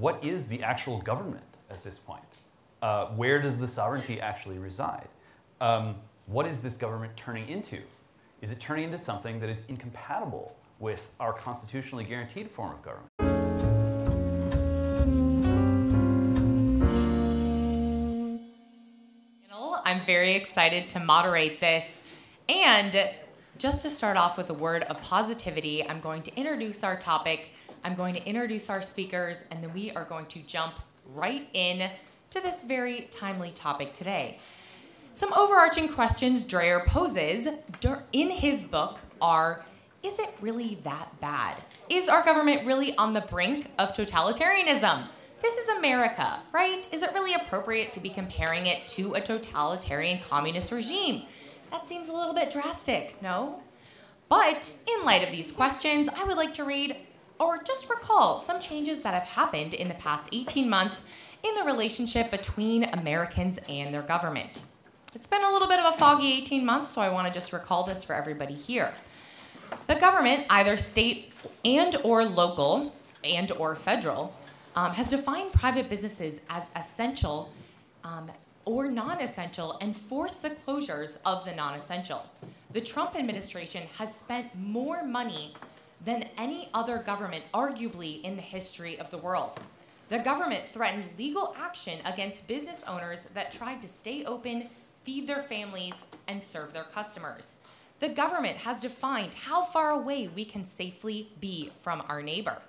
what is the actual government at this point? Where does the sovereignty actually reside? What is this government turning into? Is it turning into something that is incompatible with our constitutionally guaranteed form of government? I'm very excited to moderate this. And just to start off with a word of positivity, I'm going to introduce our topic, I'm going to introduce our speakers, and then we are going to jump right in to this very timely topic today. Some overarching questions Dreher poses in his book are, is it really that bad? Is our government really on the brink of totalitarianism? This is America, right? Is it really appropriate to be comparing it to a totalitarian communist regime? That seems a little bit drastic, no? But in light of these questions, I would like to read or just recall some changes that have happened in the past 18 months in the relationship between Americans and their government. It's been a little bit of a foggy 18 months, so I want to just recall this for everybody here. The government, either state and or local and or federal, has defined private businesses as essential or non-essential and forced the closures of the non-essential. The Trump administration has spent more money than any other government, arguably, in the history of the world. The government threatened legal action against business owners that tried to stay open, feed their families, and serve their customers. The government has defined how far away we can safely be from our neighbor.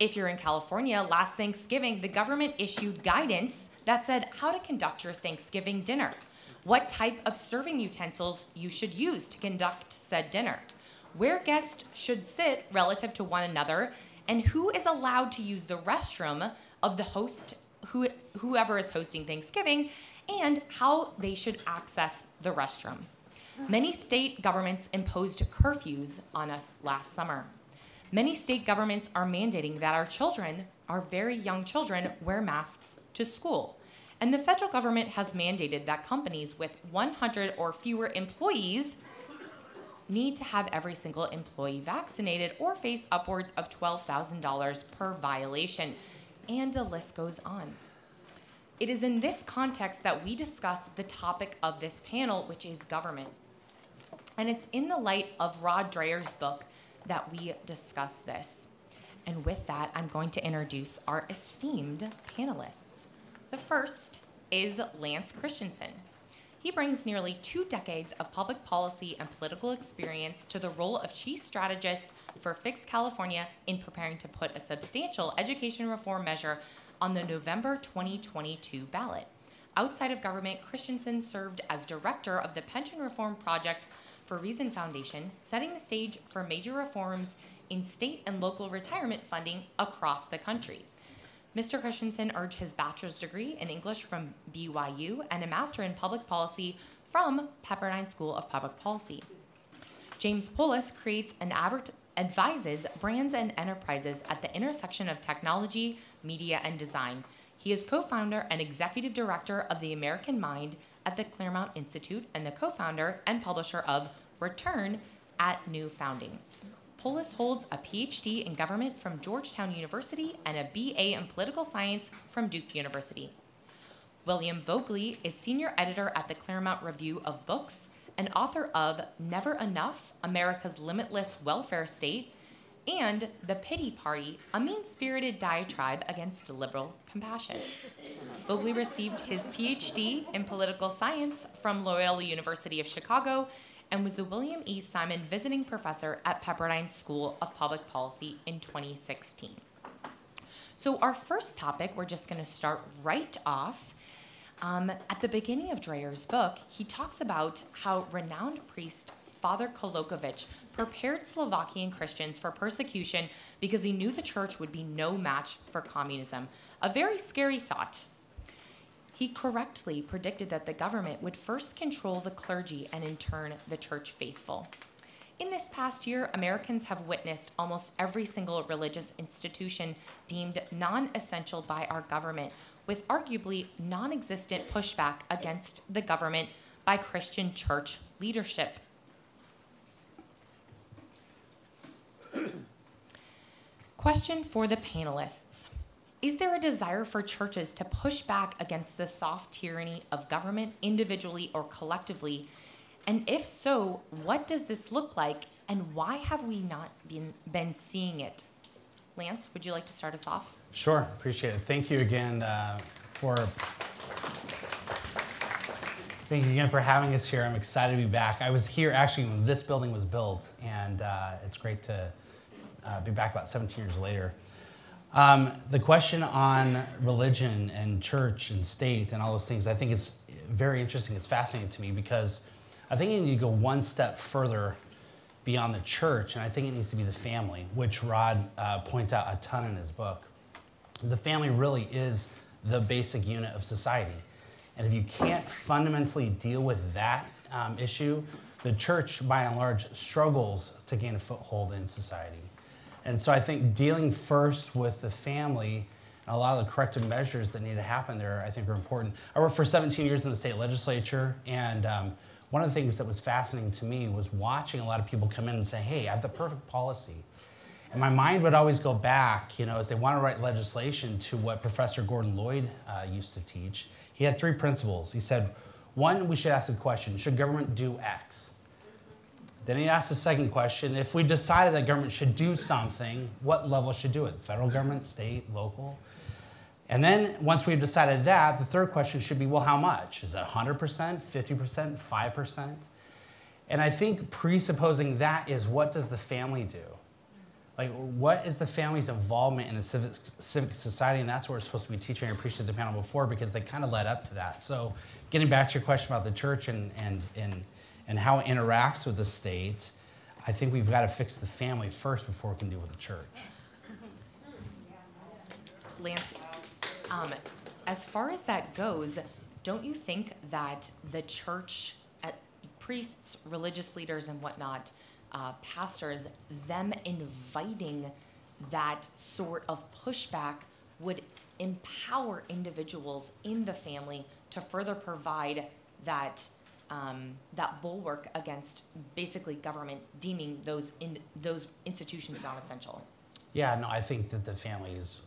If you're in California, last Thanksgiving, the government issued guidance that said how to conduct your Thanksgiving dinner, what type of serving utensils you should use to conduct said dinner, where guests should sit relative to one another, and who is allowed to use the restroom of the host, whoever is hosting Thanksgiving, and how they should access the restroom. Many state governments imposed curfews on us last summer. Many state governments are mandating that our children, our very young children, wear masks to school. And the federal government has mandated that companies with 100 or fewer employees need to have every single employee vaccinated or face upwards of $12,000 per violation. And the list goes on. It is in this context that we discuss the topic of this panel, which is government. And it's in the light of Rod Dreher's book that we discuss this. And with that, I'm going to introduce our esteemed panelists. The first is Lance Christensen. He brings nearly 2 decades of public policy and political experience to the role of chief strategist for Fix California in preparing to put a substantial education reform measure on the November 2022 ballot. Outside of government, Christensen served as director of the Pension Reform Project for Reason Foundation, setting the stage for major reforms in state and local retirement funding across the country. Mr. Christensen earned his bachelor's degree in English from BYU and a master in public policy from Pepperdine School of Public Policy. James Poulos creates and advises brands and enterprises at the intersection of technology, media, and design. He is co-founder and executive director of The American Mind at the Claremont Institute and the co-founder and publisher of Return at New Founding. Poulos holds a PhD in government from Georgetown University and a BA in political science from Duke University. William Voegeli is senior editor at the Claremont Review of Books and author of Never Enough, America's Limitless Welfare State, and The Pity Party, a mean-spirited diatribe against liberal compassion. Voegeli received his PhD in political science from Loyola University of Chicago and was the William E. Simon Visiting Professor at Pepperdine School of Public Policy in 2016. So our first topic, we're just gonna start right off. At the beginning of Dreher's book, he talks about how renowned priest Father Kolaković prepared Slovakian Christians for persecution because he knew the church would be no match for communism. A very scary thought. He correctly predicted that the government would first control the clergy and in turn the church faithful. In this past year, Americans have witnessed almost every single religious institution deemed non-essential by our government, with arguably non-existent pushback against the government by Christian church leadership. Question for the panelists. Is there a desire for churches to push back against the soft tyranny of government individually or collectively? And if so, what does this look like, and why have we not been seeing it? Lance, would you like to start us off? Sure, appreciate it. Thank you again for having us here. I'm excited to be back. I was here actually when this building was built, and it's great to be back about 17 years later. The question on religion and church and state and all those things, I think is very interesting. It's fascinating to me because I think you need to go one step further beyond the church, and I think it needs to be the family, which Rod points out a ton in his book. The family really is the basic unit of society. And if you can't fundamentally deal with that issue, the church, by and large, struggles to gain a foothold in society. And so I think dealing first with the family and a lot of the corrective measures that need to happen there, I think, are important. I worked for 17 years in the state legislature, and one of the things that was fascinating to me was watching a lot of people come in and say, hey, I have the perfect policy. And my mind would always go back, you know, as they want to write legislation, to what Professor Gordon Lloyd used to teach. He had three principles. He said, one, we should ask the question, should government do X? Then he asked the second question, if we decided that government should do something, what level should do it? Federal government, state, local? And then once we've decided that, the third question should be, well, how much? Is it 100%, 50%, 5%? And I think presupposing that is, what does the family do? Like, what is the family's involvement in a civic society? And that's what we're supposed to be teaching. I appreciate the panel before because they kind of led up to that. So getting back to your question about the church and how it interacts with the state, I think we've got to fix the family first before we can deal with the church. Lance, as far as that goes, don't you think that the church, priests, religious leaders, and whatnot, pastors, them inviting that sort of pushback would empower individuals in the family to further provide that that bulwark against basically government deeming those institutions non-essential? Yeah, no, I think that the family is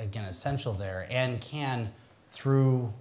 again essential there, and can through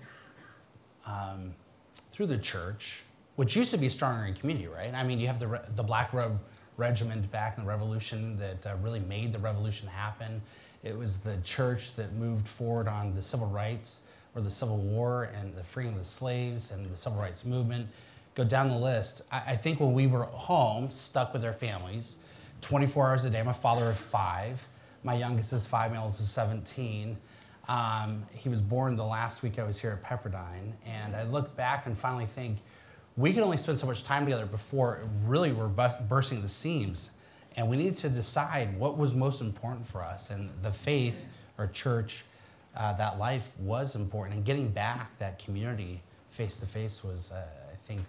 the church, which used to be stronger in community, right? I mean, you have the Black Robe Regiment back in the Revolution that really made the Revolution happen. It was the church that moved forward on the civil rights, or the Civil War and the freeing of the slaves and the civil rights movement. Go down the list. I think when we were home, stuck with our families, 24 hours a day, I'm a father of 5. My youngest is 5, my oldest is 17. He was born the last week I was here at Pepperdine. And I look back and finally think, we could only spend so much time together before really we're bursting the seams. And we needed to decide what was most important for us. And the faith, or church, that life was important, and getting back that community face-to-face was, I think,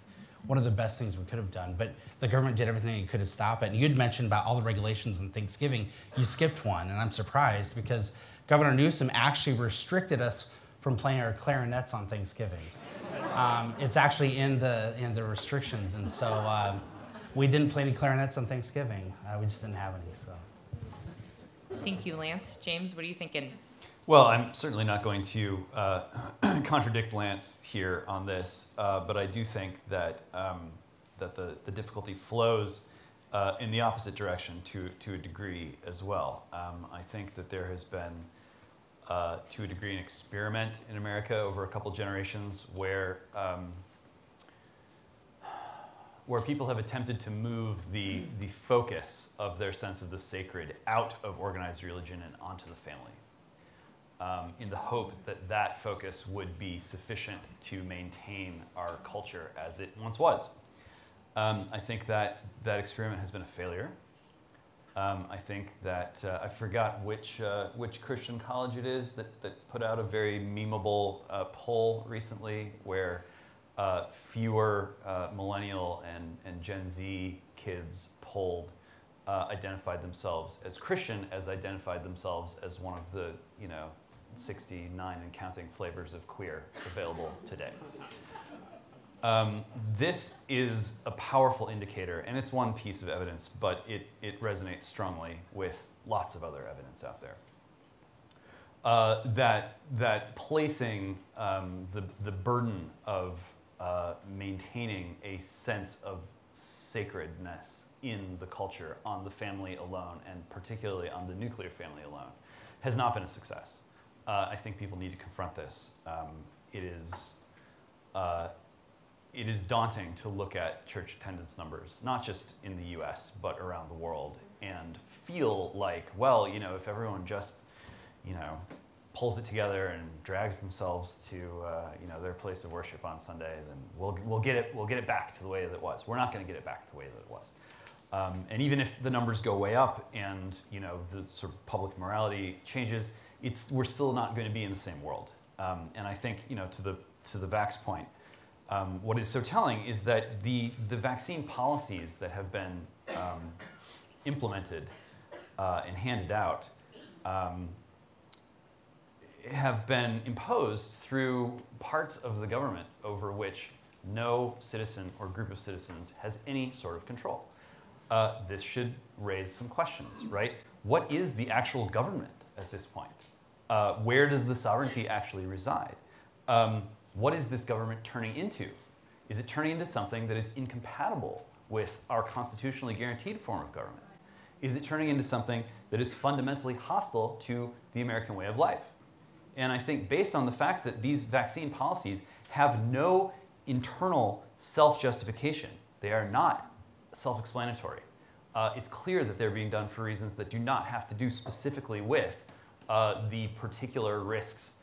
one of the best things we could have done. But the government did everything it could to stop it. And you'd mentioned about all the regulations and Thanksgiving. You skipped one, and I'm surprised, because Governor Newsom actually restricted us from playing our clarinets on Thanksgiving. It's actually in the restrictions, and so we didn't play any clarinets on Thanksgiving. We just didn't have any, so. Thank you, Lance. James, what are you thinking? Well, I'm certainly not going to contradict Lance here on this, but I do think that the difficulty flows in the opposite direction to a degree as well. I think that there has been, to a degree, an experiment in America over a couple generations where people have attempted to move the focus of their sense of the sacred out of organized religion and onto the family. In the hope that that focus would be sufficient to maintain our culture as it once was. I think that that experiment has been a failure. I think that, I forgot which Christian college it is that put out a very memeable poll recently where fewer millennial and Gen Z kids polled identified themselves as Christian as identified themselves as one of the, 69 and counting flavors of queer available today. This is a powerful indicator, and it's one piece of evidence, but it resonates strongly with lots of other evidence out there. that placing the burden of maintaining a sense of sacredness in the culture on the family alone, and particularly on the nuclear family alone, has not been a success. I think people need to confront this. It is daunting to look at church attendance numbers, not just in the US, but around the world, and feel like, well, you know, if everyone just, you know, pulls it together and drags themselves to, you know, their place of worship on Sunday, then we'll get it back to the way that it was. We're not going to get it back to the way that it was. And even if the numbers go way up and, you know, the sort of public morality changes, we're still not going to be in the same world. And I think, you know, to the vax point, what is so telling is that the vaccine policies that have been implemented and handed out have been imposed through parts of the government over which no citizen or group of citizens has any sort of control. This should raise some questions, right? What is the actual government at this point? Where does the sovereignty actually reside? What is this government turning into? Is it turning into something that is incompatible with our constitutionally guaranteed form of government? Is it turning into something that is fundamentally hostile to the American way of life? And I think based on the fact that these vaccine policies have no internal self-justification, they are not self-explanatory. It's clear that they're being done for reasons that do not have to do specifically with the particular risks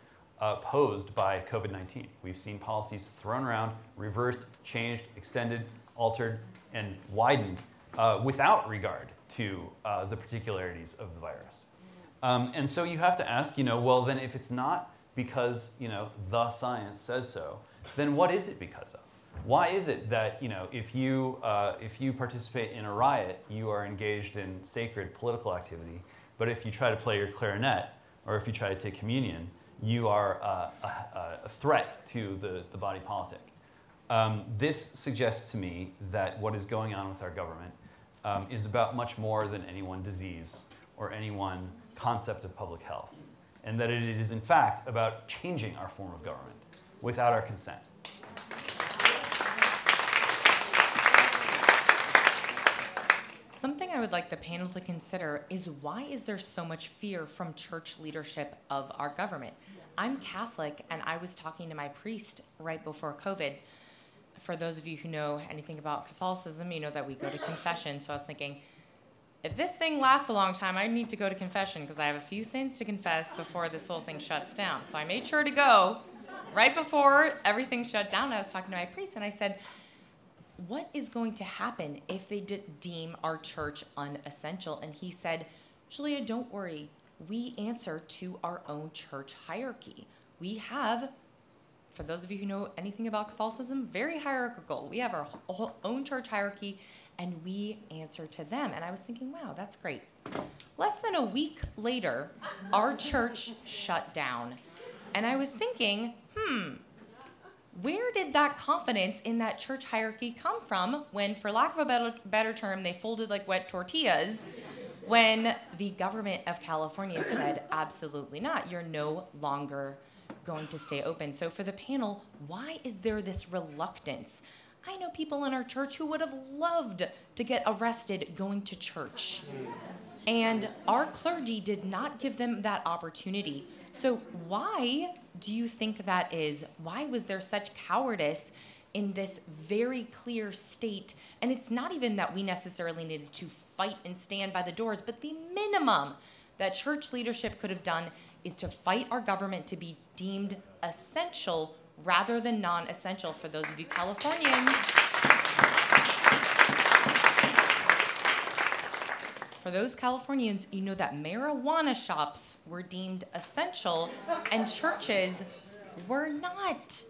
posed by COVID-19. We've seen policies thrown around, reversed, changed, extended, altered, and widened without regard to the particularities of the virus. And so you have to ask, you know, well, then if it's not because, you know, the science says so, then what is it because of? Why is it that, you know, if you participate in a riot, you are engaged in sacred political activity, but if you try to play your clarinet or if you try to take communion, you are a threat to the body politic? This suggests to me that what is going on with our government is about much more than any one disease or any one concept of public health, and that it is in fact about changing our form of government without our consent. Something I would like the panel to consider is, why is there so much fear from church leadership of our government? I'm Catholic, and I was talking to my priest right before COVID. For those of you who know anything about Catholicism, you know that we go to confession, so I was thinking, if this thing lasts a long time, I need to go to confession because I have a few sins to confess before this whole thing shuts down. So I made sure to go right before everything shut down. I was talking to my priest, and I said, what is going to happen if they deem our church unessential? And he said, Julia, don't worry. We answer to our own church hierarchy. We have, for those of you who know anything about Catholicism, very hierarchical. We have our own church hierarchy, and we answer to them. And I was thinking, wow, that's great. Less than a week later, our church shut down. And I was thinking, where did that confidence in that church hierarchy come from when, for lack of a better term, they folded like wet tortillas when the government of California said, absolutely not, you're no longer going to stay open? So for the panel, why is there this reluctance? I know people in our church who would have loved to get arrested going to church. And our clergy did not give them that opportunity. So why do you think that is? Why was there such cowardice in this very clear state? And it's not even that we necessarily needed to fight and stand by the doors, but the minimum that church leadership could have done is to fight our government to be deemed essential rather than non-essential, for those of you Californians. For those Californians, you know that marijuana shops were deemed essential and churches were not.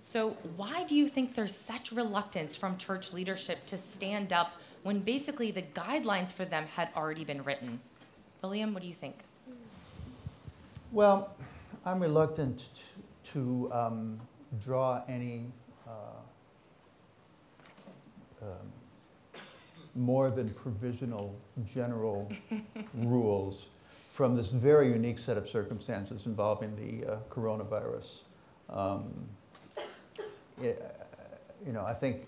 So why do you think there's such reluctance from church leadership to stand up when basically the guidelines for them had already been written? William, what do you think? Well, I'm reluctant to draw any more than provisional general rules from this very unique set of circumstances involving the coronavirus. You know, I think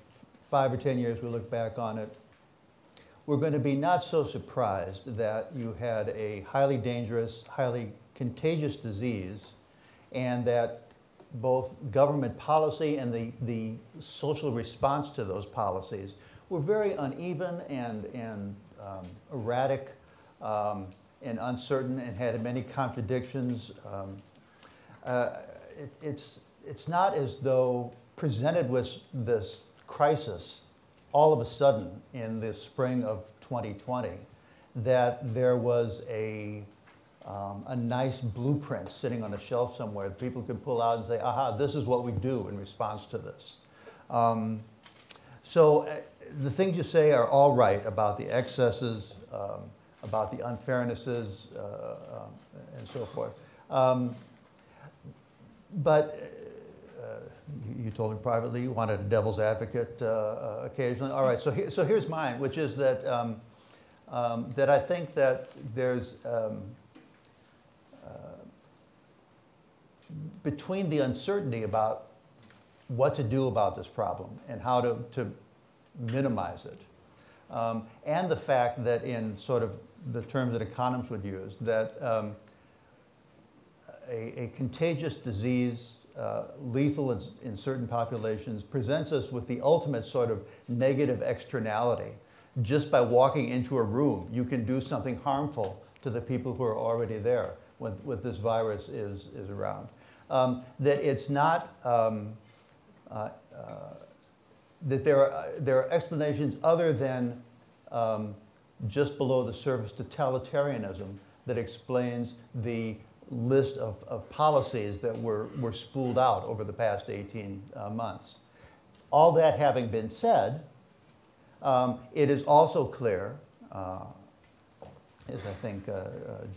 5 or 10 years we look back on it, we're going to be not so surprised that you had a highly dangerous, highly contagious disease, and that both government policy and the social response to those policies were very uneven and erratic and uncertain and had many contradictions. It's not as though presented with this crisis all of a sudden in the spring of 2020 that there was a nice blueprint sitting on a shelf somewhere that people could pull out and say, aha, this is what we do in response to this. So the things you say are all right about the excesses, about the unfairnesses, and so forth. But you told me privately you wanted a devil's advocate occasionally. All right, so here's mine, which is that, that I think that there's, between the uncertainty about what to do about this problem and how to minimize it, and the fact that in sort of the terms that economists would use, that a contagious disease, lethal in certain populations, presents us with the ultimate sort of negative externality. Just by walking into a room, you can do something harmful to the people who are already there with this virus is around. That it's not, that there are explanations other than just below the surface totalitarianism that explains the list of policies that were spooled out over the past 18 months. All that having been said, it is also clear, as I think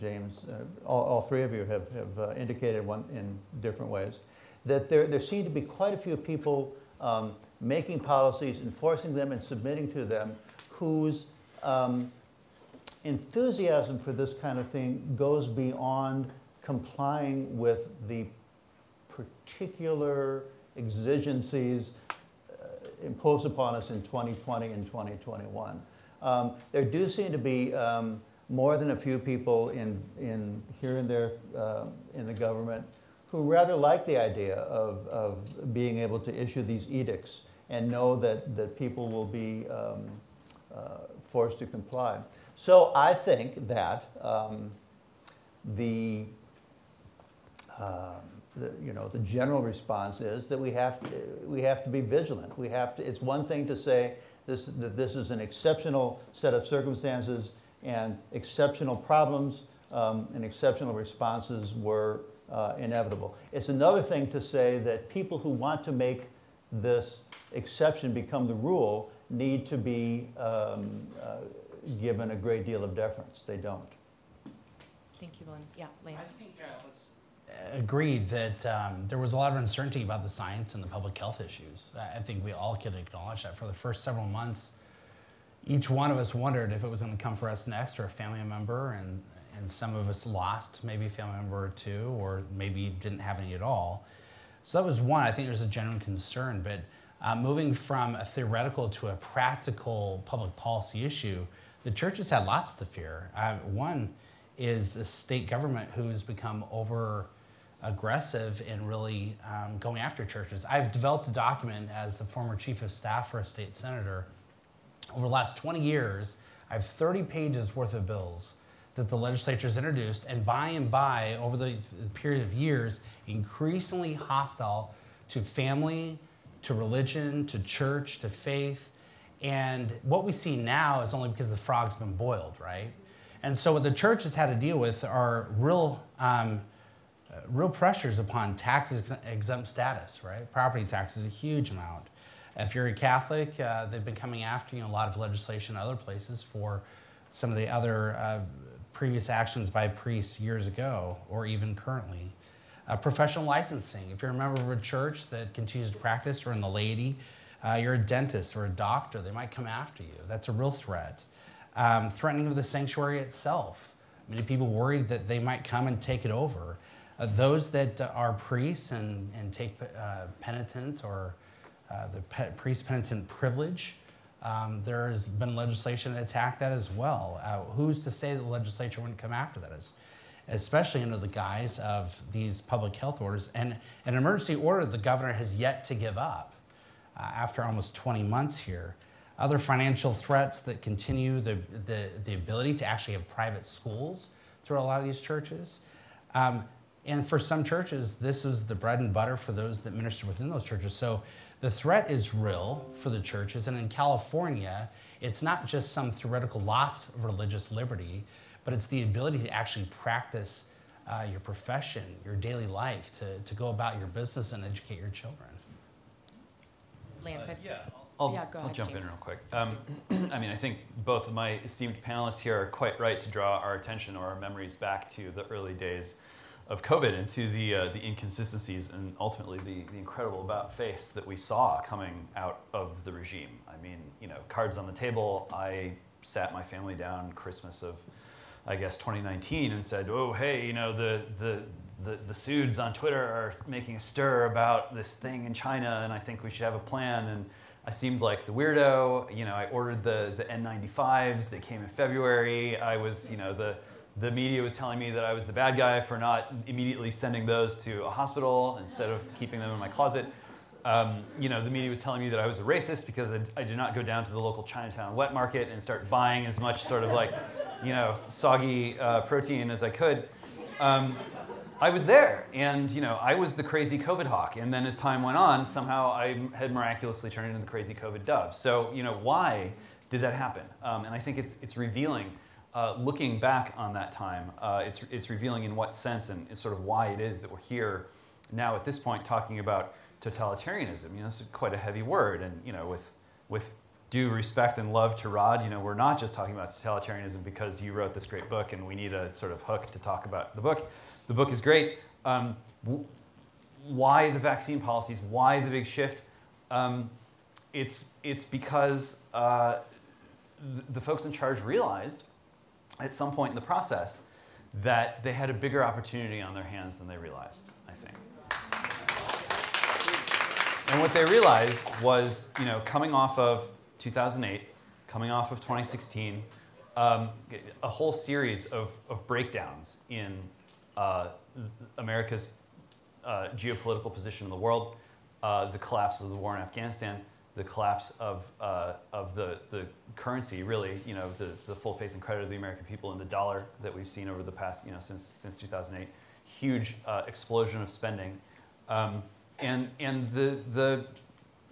James, all three of you have indicated one in different ways, that there seem to be quite a few people making policies, enforcing them and submitting to them, whose enthusiasm for this kind of thing goes beyond complying with the particular exigencies imposed upon us in 2020 and 2021. There do seem to be more than a few people in here and there in the government who rather like the idea of being able to issue these edicts and know that people will be forced to comply. So I think that the general response is that we have to be vigilant. We have to. It's one thing to say that this is an exceptional set of circumstances and exceptional problems and exceptional responses were inevitable. It's another thing to say that people who want to make this exception become the rule need to be given a great deal of deference. They don't. Thank you, William. Yeah, Lance. I think let's agreed that there was a lot of uncertainty about the science and the public health issues. I think we all can acknowledge that. For the first several months, each one of us wondered if it was going to come for us next or a family member, and some of us lost maybe a family member or two, or maybe didn't have any at all. So that was one. I think there's a genuine concern. But moving from a theoretical to a practical public policy issue, the church has had lots to fear. One is the state government who has become over-aggressive in really going after churches. I've developed a document as the former chief of staff for a state senator. Over the last 20 years, I have 30 pages worth of bills that the legislature's introduced, and by, over the period of years, increasingly hostile to family, to religion, to church, to faith. And what we see now is only because the frog's been boiled, right? And so what the church has had to deal with are real, real pressures upon tax-exempt status, right? Property tax is a huge amount. If you're a Catholic, they've been coming after you in a lot of legislation in other places for some of the other previous actions by priests years ago, or even currently. Professional licensing. If you're a member of a church that continues to practice, or in the laity, you're a dentist or a doctor, they might come after you. That's a real threat. Threatening of the sanctuary itself. Many people worried that they might come and take it over. Those that are priests and take penitent or the priest-penitent privilege, there has been legislation that attacked that as well. Who's to say that the legislature wouldn't come after that, especially under the guise of these public health orders? And an emergency order the governor has yet to give up after almost 20 months here. Other financial threats that continue, the ability to actually have private schools through a lot of these churches. And for some churches, this is the bread and butter for those that minister within those churches. So the threat is real for the churches. And in California, it's not just some theoretical loss of religious liberty, but it's the ability to actually practice your profession, your daily life, to go about your business and educate your children. Lance, I'll jump in real quick. I mean, I think both of my esteemed panelists here are quite right to draw our attention or our memories back to the early days of COVID and to the inconsistencies and ultimately the incredible about-face that we saw coming out of the regime. I mean, you know, cards on the table. I sat my family down Christmas of, I guess, 2019 and said, oh, hey, you know, the Suds on Twitter are making a stir about this thing in China and I think we should have a plan. And I seemed like the weirdo. You know, I ordered the N95s. They came in February. I was, you know, the media was telling me that I was the bad guy for not immediately sending those to a hospital instead of keeping them in my closet. You know, the media was telling me that I was a racist because I did not go down to the local Chinatown wet market and start buying as much sort of like, you know, soggy protein as I could. I was there, and you know, I was the crazy COVID hawk. And then as time went on, somehow I had miraculously turned into the crazy COVID dove. So you know, why did that happen? And I think it's revealing. Looking back on that time, it's revealing in what sense and sort of why it is that we're here now at this point talking about totalitarianism. You know, it's quite a heavy word, and you know, with due respect and love to Rod, you know, we're not just talking about totalitarianism because you wrote this great book and we need a sort of hook to talk about the book. The book is great. Why the vaccine policies? Why the big shift? It's because the folks in charge realized at some point in the process that they had a bigger opportunity on their hands than they realized, I think. And what they realized was, you know, coming off of 2008, coming off of 2016, a whole series of breakdowns in America's geopolitical position in the world, the collapse of the war in Afghanistan, the collapse of the currency, really, you know, the full faith and credit of the American people in the dollar that we've seen over the past, you know, since 2008, huge explosion of spending, and the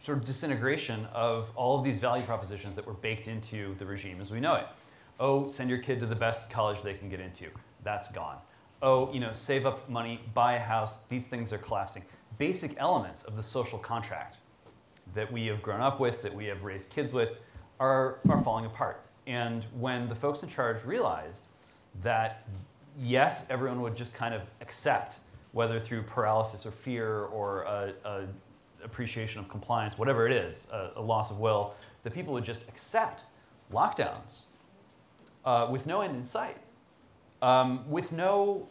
sort of disintegration of all of these value propositions that were baked into the regime as we know it. Oh, send your kid to the best college they can get into. That's gone. Oh, you know, save up money, buy a house. These things are collapsing. Basic elements of the social contract that we have grown up with, that we have raised kids with, are falling apart. And when the folks in charge realized that, yes, everyone would just kind of accept, whether through paralysis or fear or a appreciation of compliance, whatever it is, a loss of will, that people would just accept lockdowns with no end in sight, with no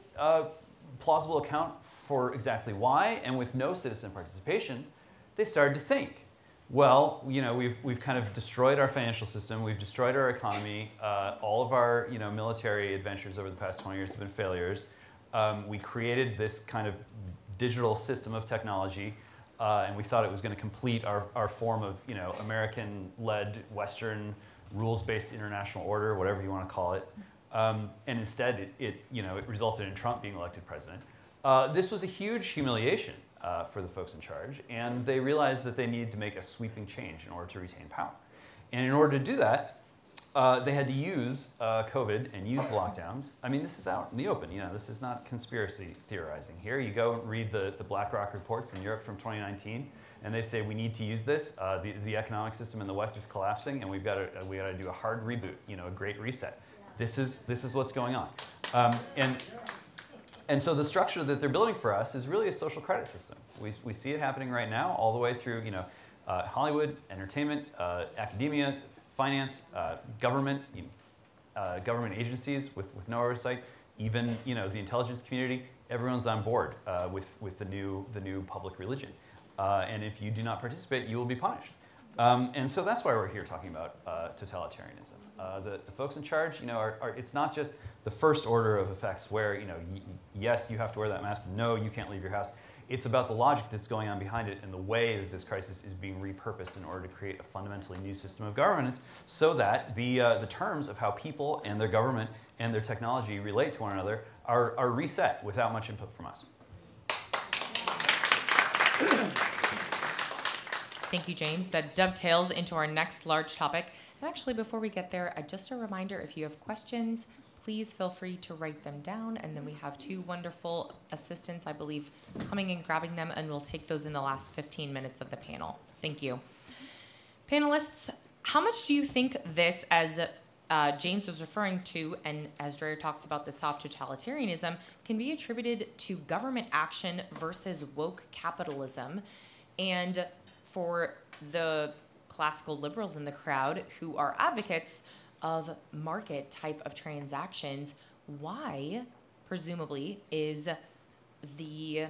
plausible account for exactly why, and with no citizen participation, they started to think, well, you know, we've kind of destroyed our financial system, we've destroyed our economy, all of our, you know, military adventures over the past 20 years have been failures. We created this kind of digital system of technology, and we thought it was going to complete our form of, you know, American-led, Western, rules-based international order, whatever you want to call it. And instead, it resulted in Trump being elected president. This was a huge humiliation for the folks in charge, and they realized that they needed to make a sweeping change in order to retain power. And in order to do that, they had to use COVID and use the lockdowns. I mean, this is out in the open. You know, this is not conspiracy theorizing here. You go and read the Black Robe reports in Europe from 2019, and they say we need to use this. The economic system in the West is collapsing, and we got to do a hard reboot. You know, a great reset. This is what's going on, And so the structure that they're building for us is really a social credit system. We see it happening right now all the way through, you know, Hollywood, entertainment, academia, finance, government, government agencies with no oversight, even the intelligence community, everyone's on board with the new public religion. And if you do not participate, you will be punished. And so that's why we're here talking about totalitarianism. The folks in charge, it's not just the first order of effects where, yes, you have to wear that mask, no, you can't leave your house. It's about the logic that's going on behind it and the way that this crisis is being repurposed in order to create a fundamentally new system of governance so that the terms of how people and their government and their technology relate to one another are reset without much input from us. Thank you, James. That dovetails into our next large topic. And actually, before we get there, just a reminder, if you have questions, please feel free to write them down. And then we have two wonderful assistants, I believe, coming and grabbing them, and we'll take those in the last 15 minutes of the panel. Thank you. Panelists, how much do you think this, as James was referring to, and as Dreher talks about the soft totalitarianism, can be attributed to government action versus woke capitalism? And for the classical liberals in the crowd who are advocates of market type of transactions, why, presumably, is the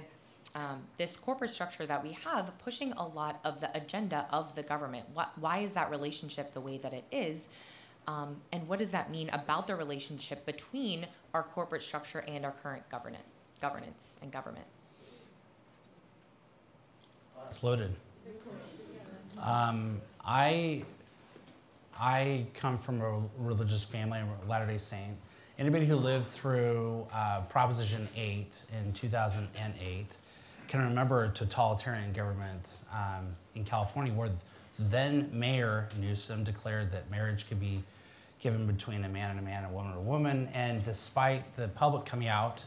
this corporate structure that we have pushing a lot of the agenda of the government? Why is that relationship the way that it is? And what does that mean about the relationship between our corporate structure and our current governance and government? It's loaded. I come from a religious family, I'm a Latter-day Saint. Anybody who lived through Proposition 8 in 2008 can remember a totalitarian government in California where then Mayor Newsom declared that marriage could be given between a man and a man, a woman and a woman. And despite the public coming out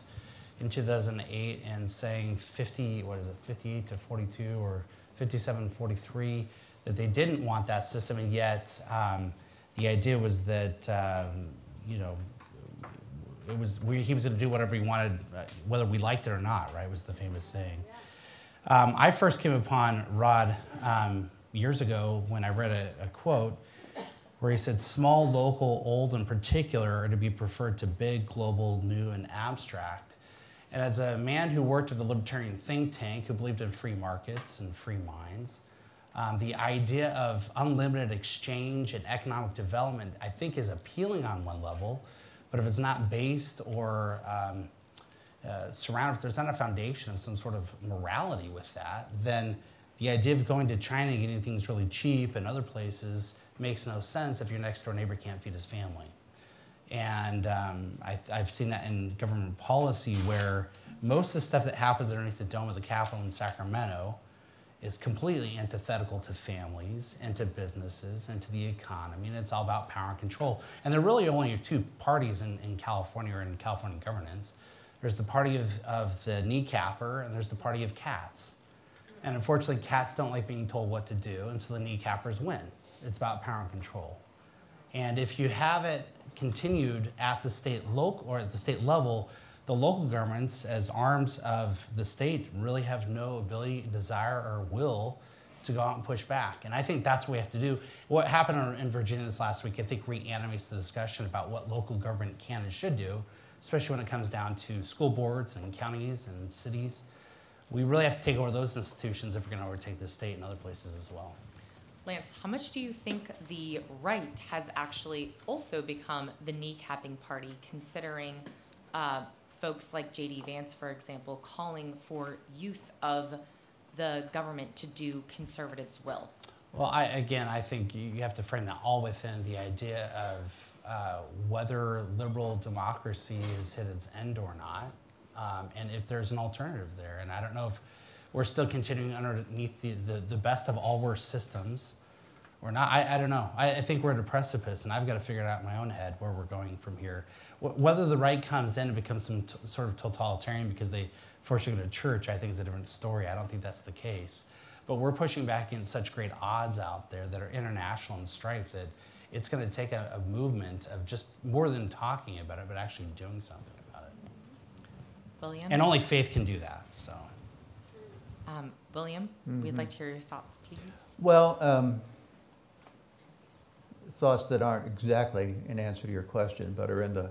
in 2008 and saying 58 to 42 or 57, 43, that they didn't want that system, and yet the idea was that he was going to do whatever he wanted, whether we liked it or not. Right, was the famous saying. Yeah. I first came upon Rod years ago when I read a quote where he said, "Small, local, old, and particular are to be preferred to big, global, new, and abstract." And as a man who worked at a libertarian think tank who believed in free markets and free minds, the idea of unlimited exchange and economic development, I think, is appealing on one level, but if it's not based or surrounded, if there's not a foundation of some sort of morality with that, then the idea of going to China and getting things really cheap and other places makes no sense if your next door neighbor can't feed his family. And I've seen that in government policy where most of the stuff that happens underneath the dome of the Capitol in Sacramento is completely antithetical to families and to businesses and to the economy, and it's all about power and control. And there really only are two parties in California or in California governance. There's the party of the kneecapper, and there's the party of cats. And unfortunately, cats don't like being told what to do, and so the kneecappers win. It's about power and control. And if you have it continued at the state local or at the state level, the local governments, as arms of the state, really have no ability, desire, or will to go out and push back. And I think that's what we have to do. What happened in Virginia this last week, I think, reanimates the discussion about what local government can and should do, especially when it comes down to school boards and counties and cities. We really have to take over those institutions if we're going to overtake the state and other places as well. Lance, how much do you think the right has actually also become the kneecapping party, considering folks like J.D. Vance, for example, calling for use of the government to do conservatives' will? Well, I think you have to frame that all within the idea of whether liberal democracy has hit its end or not, and if there's an alternative there. And I don't know if we're still continuing underneath the best of all worst systems or not. I don't know. I think we're at a precipice, and I've got to figure it out in my own head where we're going from here. Whether the right comes in and becomes some sort of totalitarian because they force you to go to church, I think is a different story. I don't think that's the case. But we're pushing back against such great odds out there that are international and striped that it's going to take a movement of just more than talking about it, but actually doing something about it. William? And only faith can do that, so. William, we'd like to hear your thoughts, please. Well, thoughts that aren't exactly in answer to your question, but are in the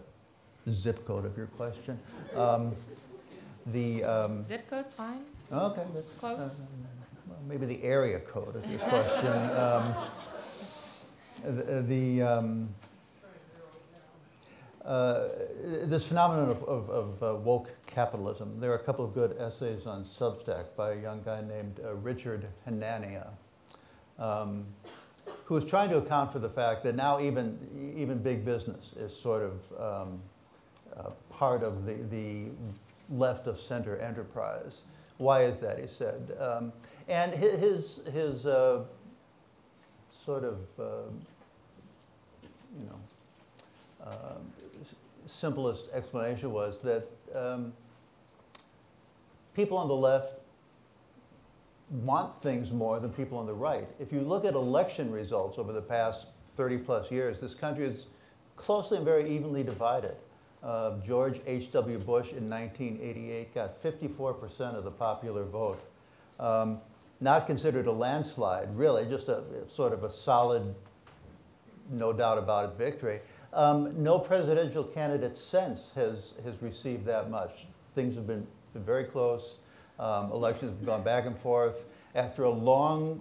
zip code of your question. Zip code's fine. Okay. That's close. Well, maybe the area code of your question. This phenomenon of woke capitalism. There are a couple of good essays on Substack by a young guy named Richard Hanania, who is trying to account for the fact that now even big business is sort of part of the left of center enterprise. Why is that, he said. And his sort of, you know, simplest explanation was that people on the left want things more than people on the right. If you look at election results over the past 30 plus years, this country is closely and very evenly divided. George H.W. Bush in 1988 got 54% of the popular vote. Not considered a landslide, really, just a sort of a solid, no doubt about it, victory. No presidential candidate since has received that much. Things have been very close. Elections have gone back and forth. After a long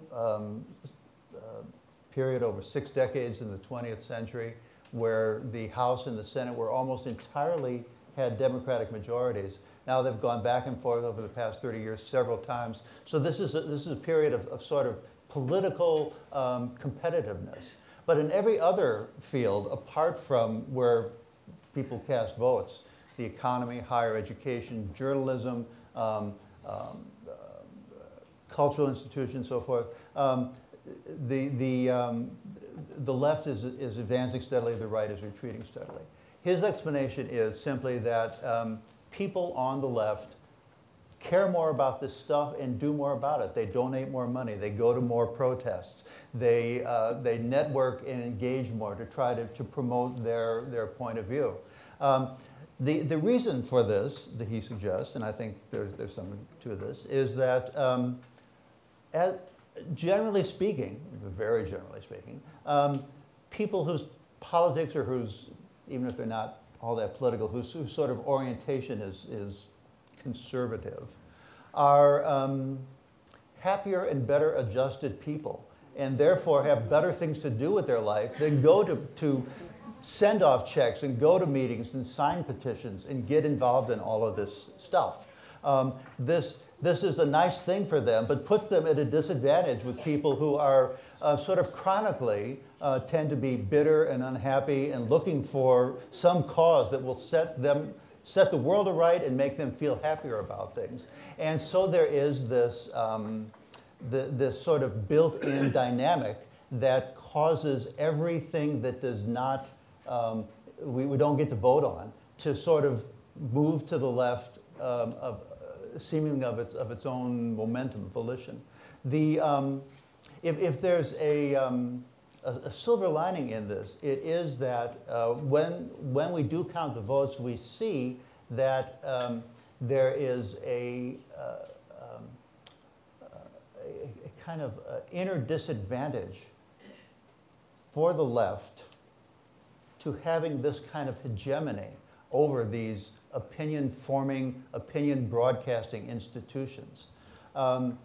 period over 6 decades in the 20th century, where the House and the Senate were almost entirely had Democratic majorities. Now they've gone back and forth over the past 30 years several times. So this is a period of sort of political competitiveness. But in every other field, apart from where people cast votes, the economy, higher education, journalism, cultural institutions, so forth, the left is advancing steadily, the right is retreating steadily. His explanation is simply that people on the left care more about this stuff and do more about it. They donate more money. They go to more protests. They network and engage more to try to promote their point of view. The reason for this, that he suggests, and I think there's something to this, is that generally speaking, very generally speaking, people whose politics or whose, even if they're not all that political, whose sort of orientation is conservative, are happier and better adjusted people, and therefore have better things to do with their life than go to send off checks and go to meetings and sign petitions and get involved in all of this stuff. This is a nice thing for them, but puts them at a disadvantage with people who are sort of chronically tend to be bitter and unhappy and looking for some cause that will set the world aright and make them feel happier about things. And so there is this, this sort of built-in dynamic that causes everything that does not, we don't get to vote on, to sort of move to the left seemingly of its own momentum, volition. If there's a silver lining in this, it is that when we do count the votes, we see that there is a kind of inner disadvantage for the left to having this kind of hegemony over these opinion-forming, opinion-broadcasting institutions. And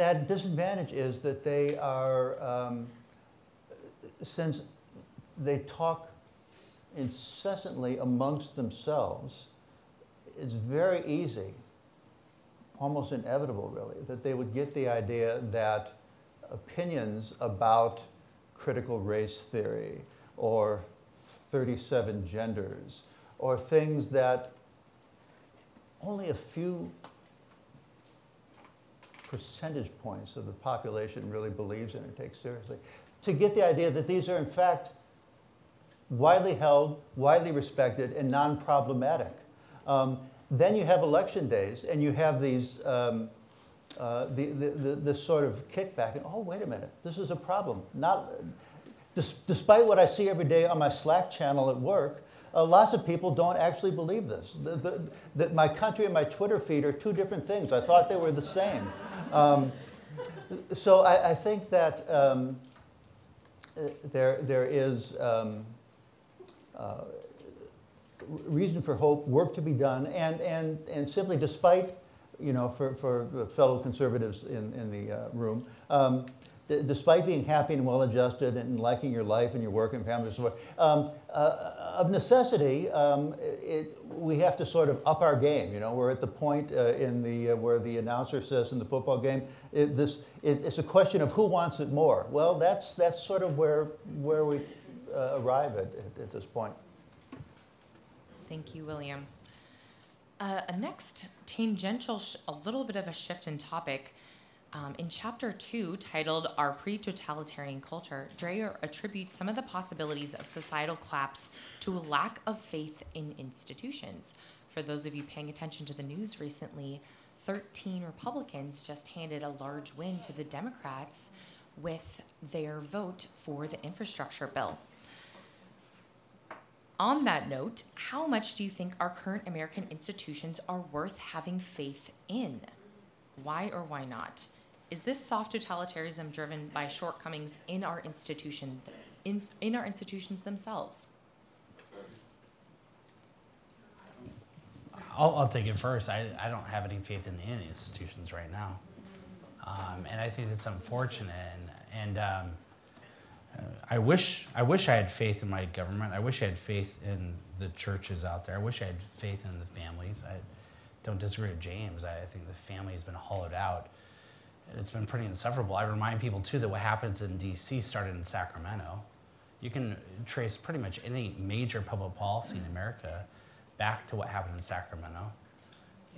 that disadvantage is that they are, since they talk incessantly amongst themselves, it's very easy, almost inevitable really, that they would get the idea that opinions about critical race theory or 37 genders or things that only a few percentage points of the population really believes in or takes seriously, to get the idea that these are in fact widely held, widely respected, and non-problematic. Then you have election days and you have these, this sort of kickback, and oh, wait a minute, this is a problem. Despite what I see every day on my Slack channel at work, lots of people don't actually believe this. That my country and my Twitter feed are two different things. I thought they were the same. So I think that there is reason for hope, work to be done, and simply, despite, you know, for the fellow conservatives in the room, despite being happy and well-adjusted and liking your life and your work and family and so forth, of necessity, we have to sort of up our game. You know, we're at the point in the where the announcer says in the football game, it's a question of who wants it more. Well, that's sort of where we arrive at this point. Thank you, William. Next, tangential, a little bit of a shift in topic. In Chapter 2, titled Our Pre-Totalitarian Culture, Dreher attributes some of the possibilities of societal collapse to a lack of faith in institutions. For those of you paying attention to the news recently, 13 Republicans just handed a large win to the Democrats with their vote for the infrastructure bill. On that note, how much do you think our current American institutions are worth having faith in? Why or why not? Is this soft totalitarianism driven by shortcomings in our institution, in our institutions themselves? I'll take it first. I don't have any faith in any institutions right now, and I think that's unfortunate. And I wish I had faith in my government. I wish I had faith in the churches out there. I wish I had faith in the families. I don't disagree with James. I think the family has been hollowed out. It's been pretty insufferable. I remind people, too, that what happens in D.C. started in Sacramento. You can trace pretty much any major public policy in America back to what happened in Sacramento.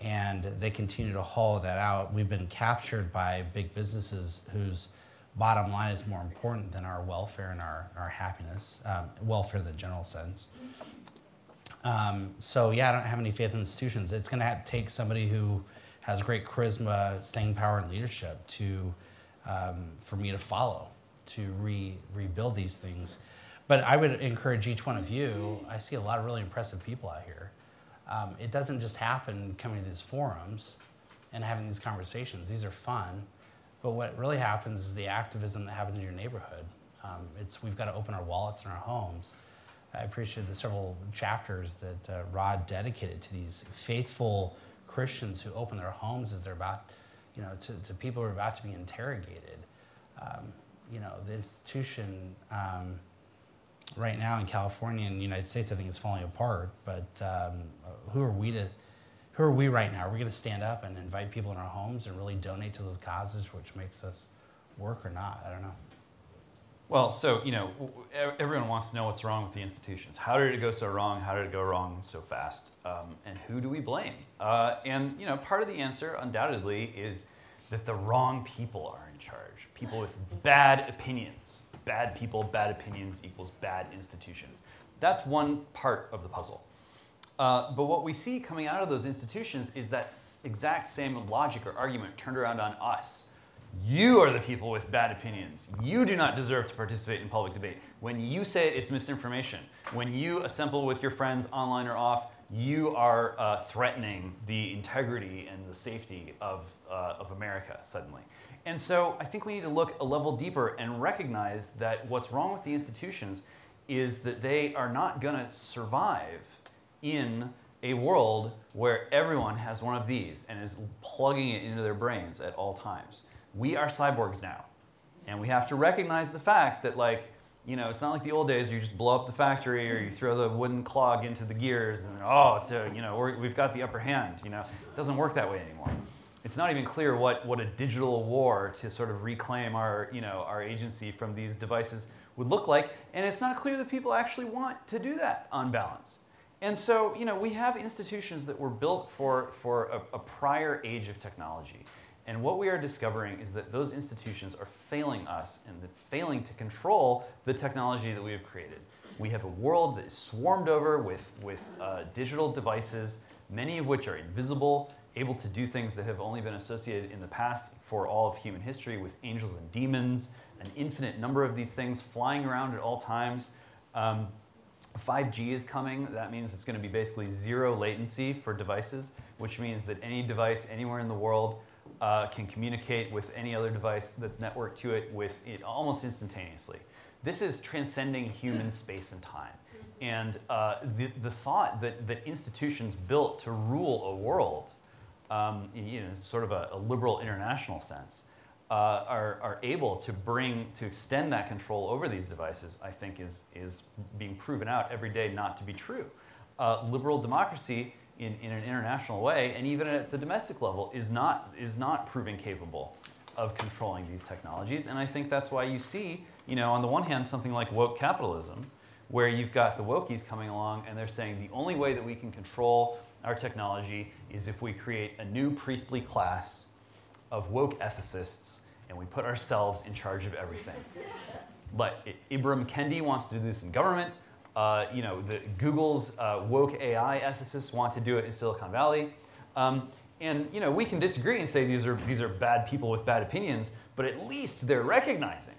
And they continue to hollow that out. We've been captured by big businesses whose bottom line is more important than our welfare and our happiness, welfare in the general sense. So, yeah, I don't have any faith in institutions. It's going to take somebody who has great charisma, staying power, and leadership to, for me to follow, to rebuild these things. But I would encourage each one of you, I see a lot of really impressive people out here. It doesn't just happen coming to these forums and having these conversations. These are fun. But what really happens is the activism that happens in your neighborhood. We've got to open our wallets and our homes. I appreciate the several chapters that Rod dedicated to these faithful Christians who open their homes as they're about, you know, to people who are about to be interrogated. You know, the institution right now in California and the United States, I think, is falling apart. But who are we right now? We're going to stand up and invite people in our homes and really donate to those causes, which makes us work or not. I don't know. Well, so, you know, everyone wants to know what's wrong with the institutions. How did it go so wrong? How did it go wrong so fast? And who do we blame? And, you know, part of the answer, undoubtedly, is that the wrong people are in charge. People with bad opinions. Bad people, bad opinions equals bad institutions. That's one part of the puzzle. But what we see coming out of those institutions is that exact same logic or argument turned around on us. You are the people with bad opinions. You do not deserve to participate in public debate. When you say it's misinformation, when you assemble with your friends online or off, you are threatening the integrity and the safety of America suddenly. And so I think we need to look a level deeper and recognize that what's wrong with the institutions is that they are not going to survive in a world where everyone has one of these and is plugging it into their brains at all times. We are cyborgs now, and we have to recognize the fact that, like, you know, it's not like the old days where you just blow up the factory or you throw the wooden clog into the gears and, oh, it's a, you know, we've got the upper hand, you know. It doesn't work that way anymore. It's not even clear what a digital war to sort of reclaim our, you know, our agency from these devices would look like, and it's not clear that people actually want to do that on balance. And so, you know, we have institutions that were built for a prior age of technology. And what we are discovering is that those institutions are failing us and failing to control the technology that we have created. We have a world that is swarmed over with digital devices, many of which are invisible, able to do things that have only been associated in the past for all of human history with angels and demons, an infinite number of these things flying around at all times. 5G is coming. That means it's going to be basically zero latency for devices, which means that any device anywhere in the world can communicate with any other device that's networked to it almost instantaneously. This is transcending human space and time. And the thought that institutions built to rule a world, you know, sort of a liberal international sense, are able to extend that control over these devices, I think is being proven out every day not to be true. Liberal democracy in an international way, and even at the domestic level, is not proven capable of controlling these technologies. And I think that's why you see, you know, on the one hand, something like woke capitalism, where you've got the wokies coming along and they're saying the only way that we can control our technology is if we create a new priestly class of woke ethicists and we put ourselves in charge of everything. But Ibram Kendi wants to do this in government. You know, Google's woke AI ethicists want to do it in Silicon Valley. And you know, we can disagree and say these are bad people with bad opinions, but at least they're recognizing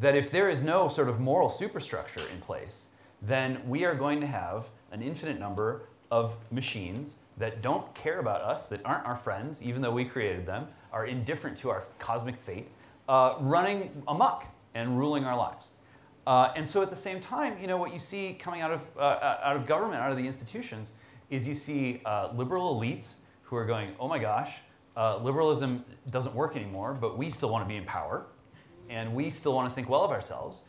that if there is no sort of moral superstructure in place, then we are going to have an infinite number of machines that don't care about us, that aren't our friends, even though we created them, are indifferent to our cosmic fate, running amok and ruling our lives. And so at the same time, you know, what you see coming out of government, out of the institutions, is you see liberal elites who are going, oh my gosh, liberalism doesn't work anymore, but we still want to be in power, and we still want to think well of ourselves.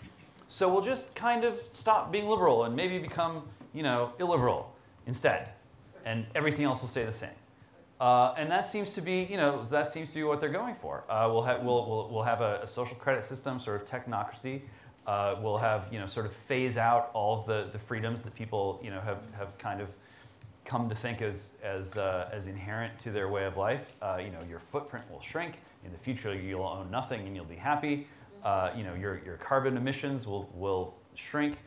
So we'll just kind of stop being liberal and maybe become, you know, illiberal instead. And everything else will stay the same, and that seems to be, you know, that seems to be what they're going for. We'll have a social credit system, sort of technocracy. We'll have, you know, sort of phase out all of the freedoms that people, you know, have kind of come to think as inherent to their way of life. You know, your footprint will shrink. In the future, you'll own nothing and you'll be happy. You know, your carbon emissions will shrink.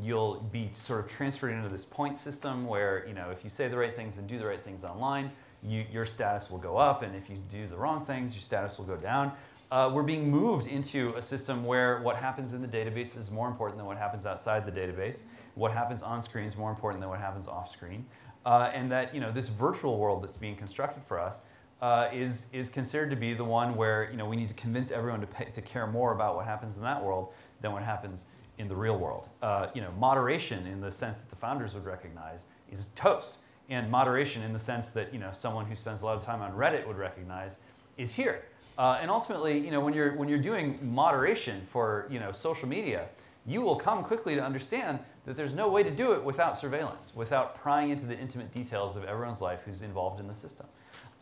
You'll be sort of transferred into this point system where, you know, if you say the right things and do the right things online, your status will go up, and if you do the wrong things, your status will go down. We're being moved into a system where what happens in the database is more important than what happens outside the database. What happens on screen is more important than what happens off screen. And that, you know, this virtual world that's being constructed for us is considered to be the one where, you know, we need to convince everyone to care more about what happens in that world than what happens in the real world. You know, moderation in the sense that the founders would recognize is toast, and moderation in the sense that, you know, someone who spends a lot of time on Reddit would recognize is here. And ultimately, you know, when you're doing moderation for, you know, social media, you will come quickly to understand that there's no way to do it without surveillance, without prying into the intimate details of everyone's life who's involved in the system.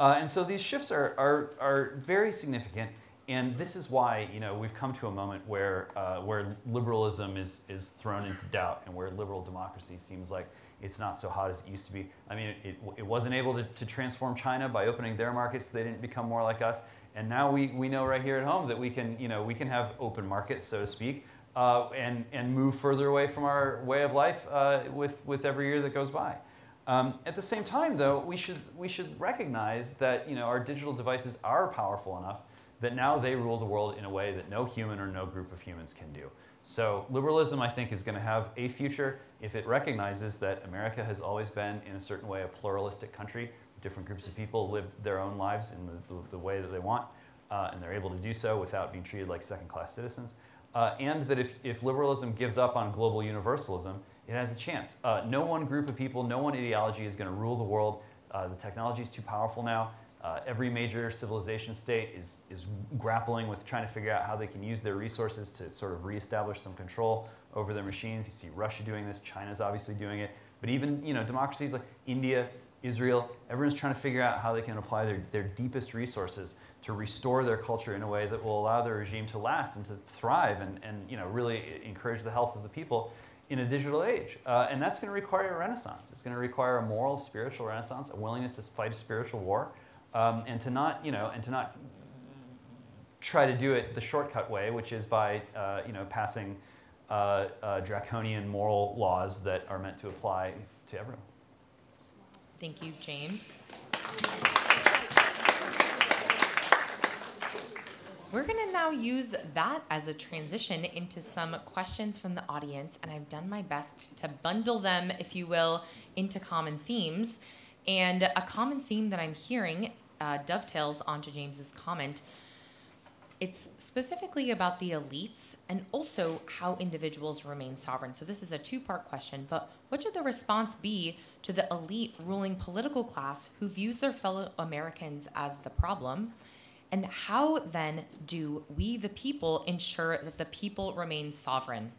And so these shifts are very significant. And this is why, you know, we've come to a moment where liberalism is thrown into doubt, and where liberal democracy seems like it's not so hot as it used to be. I mean, it wasn't able to transform China by opening their markets. They didn't become more like us. And now we know right here at home that we can, you know, we can have open markets, so to speak, and move further away from our way of life with every year that goes by. At the same time, though, we should recognize that, you know, our digital devices are powerful enough that now they rule the world in a way that no human or no group of humans can do. So liberalism, I think, is going to have a future if it recognizes that America has always been, in a certain way, a pluralistic country. Different groups of people live their own lives in the way that they want, and they're able to do so without being treated like second-class citizens. And that if liberalism gives up on global universalism, it has a chance. No one group of people, no one ideology is going to rule the world. The technology is too powerful now. Every major civilization state is grappling with trying to figure out how they can use their resources to sort of reestablish some control over their machines. You see Russia doing this. China's obviously doing it. But even, you know, democracies like India, Israel, everyone's trying to figure out how they can apply their deepest resources to restore their culture in a way that will allow their regime to last and to thrive and you know, really encourage the health of the people in a digital age. And that's going to require a renaissance. It's going to require a moral, spiritual renaissance, a willingness to fight a spiritual war. And to not, you know, and to not try to do it the shortcut way, which is by, you know, passing draconian moral laws that are meant to apply to everyone. Thank you, James. We're going to now use that as a transition into some questions from the audience, and I've done my best to bundle them, if you will, into common themes. And a common theme that I'm hearing dovetails onto James's comment. It's specifically about the elites and also how individuals remain sovereign. So this is a two-part question, but what should the response be to the elite ruling political class who views their fellow Americans as the problem? And how then do we, the people, ensure that the people remain sovereign?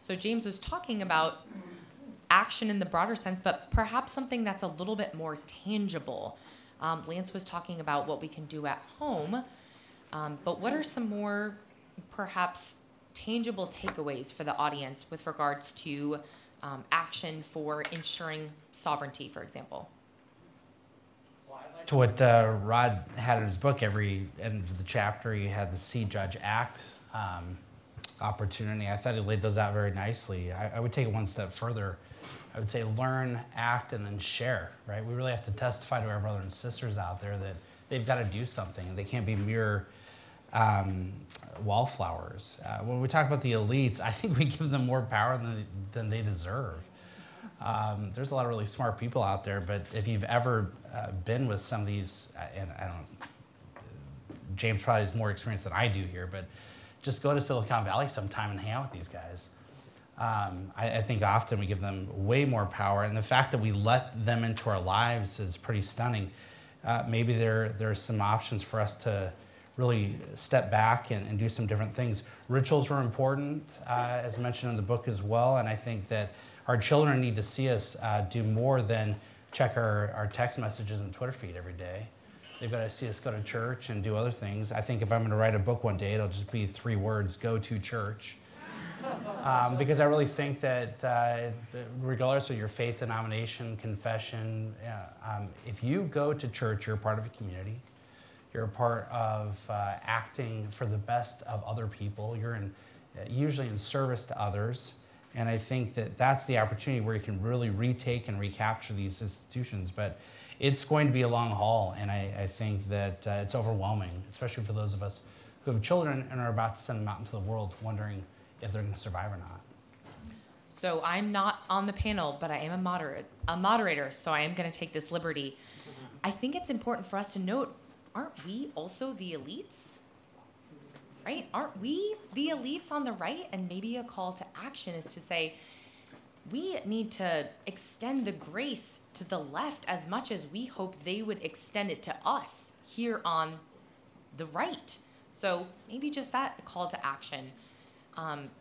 So James was talking about action in the broader sense, but perhaps something that's a little bit more tangible. Lance was talking about what we can do at home, but what are some more perhaps tangible takeaways for the audience with regards to action for ensuring sovereignty, for example? To what Rod had in his book, every end of the chapter, you had the See, Judge, Act opportunity. I thought he laid those out very nicely. I would take it one step further. I would say learn, act, and then share, right? We really have to testify to our brothers and sisters out there that they've got to do something. They can't be mere wallflowers. When we talk about the elites, I think we give them more power than they deserve. There's a lot of really smart people out there, but if you've ever been with some of these, and I don't know, James probably has more experience than I do here, but just go to Silicon Valley sometime and hang out with these guys. I think often we give them way more power, and the fact that we let them into our lives is pretty stunning. Maybe there are some options for us to really step back and do some different things. Rituals were important, as mentioned in the book as well, and I think that our children need to see us do more than check our text messages and Twitter feed every day. They've got to see us go to church and do other things. I think if I'm going to write a book one day, it'll just be 3 words, go to church. Because I really think that regardless of your faith, denomination, confession, if you go to church, you're a part of a community. You're a part of acting for the best of other people. You're usually in service to others. And I think that that's the opportunity where you can really retake and recapture these institutions. But it's going to be a long haul, and I think that it's overwhelming, especially for those of us who have children and are about to send them out into the world wondering if they're going to survive or not. So I'm not on the panel, but I am a moderator, so I am going to take this liberty. I think it's important for us to note, aren't we also the elites? Right? Aren't we the elites on the right? And maybe a call to action is to say, we need to extend the grace to the left as much as we hope they would extend it to us here on the right. So maybe just that call to action.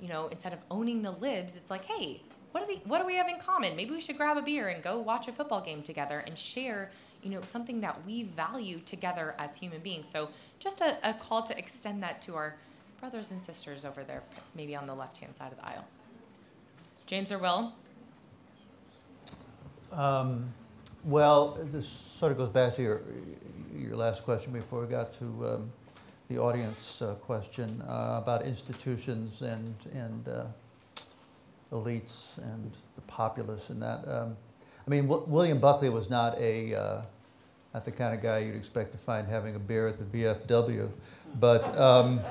You know, instead of owning the libs, it's like, hey, what do we have in common? Maybe we should grab a beer and go watch a football game together and share, you know, something that we value together as human beings. So just a call to extend that to our brothers and sisters over there, maybe on the left-hand side of the aisle. James or Will? Well, this sort of goes back to your last question before we got to the audience question about institutions and elites and the populace and that. I mean, William Buckley was not not the kind of guy you'd expect to find having a beer at the VFW, but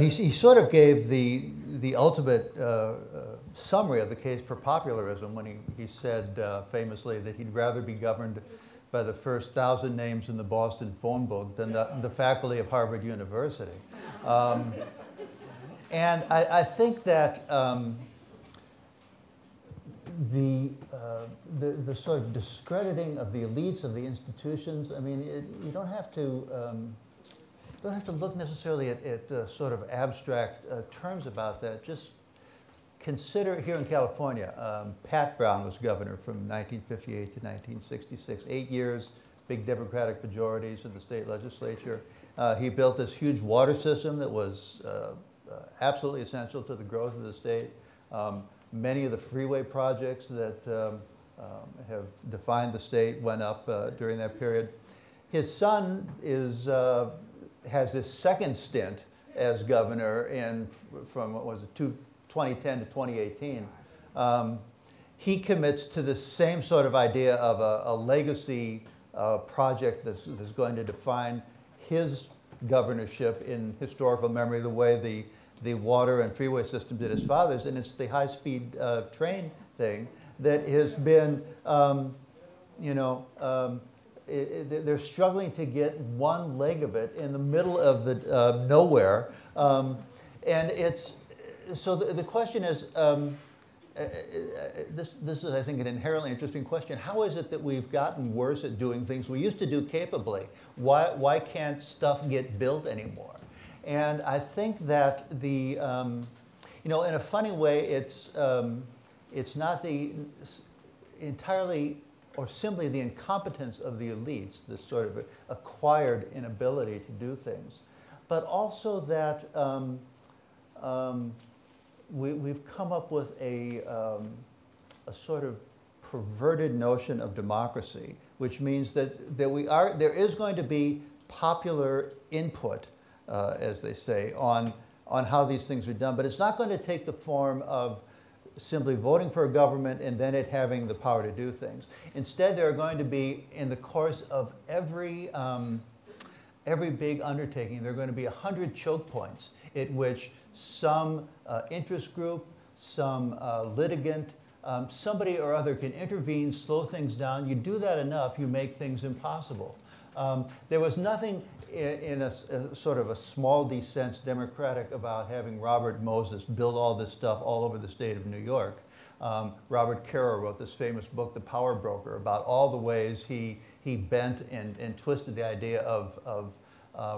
he sort of gave the ultimate summary of the case for popularism when he said famously that he'd rather be governed by the first 1,000 names in the Boston phone book than the faculty of Harvard University. And I think that the sort of discrediting of the elites, of the institutions, I mean, you don't have to look necessarily at sort of abstract terms about that. Just consider here in California, Pat Brown was governor from 1958 to 1966, 8 years, big Democratic majorities in the state legislature. He built this huge water system that was absolutely essential to the growth of the state. Many of the freeway projects that have defined the state went up during that period. His son is has this second stint as governor in, from what was it, 2010 to 2018. He commits to the same sort of idea of a legacy project that's going to define his governorship in historical memory the way the water and freeway system did his father's, and it's the high-speed train thing that has been, they're struggling to get one leg of it in the middle of the nowhere. And it's, so the question is, this is, I think, an inherently interesting question. How is it that we've gotten worse at doing things we used to do capably? Why can't stuff get built anymore? And I think that the, you know, in a funny way, it's not the entirely or simply the incompetence of the elites, this sort of acquired inability to do things, but also that we've come up with a sort of perverted notion of democracy, which means that, there is going to be popular input, as they say, on how these things are done. But it's not going to take the form of simply voting for a government and then it having the power to do things. Instead, there are going to be, in the course of every big undertaking, there are going to be 100 choke points at which some interest group, some litigant, somebody or other can intervene, slow things down. You do that enough, you make things impossible. There was nothing in a sort of a small d sense democratic about having Robert Moses build all this stuff all over the state of New York. Robert Caro wrote this famous book, The Power Broker, about all the ways he bent and twisted the idea of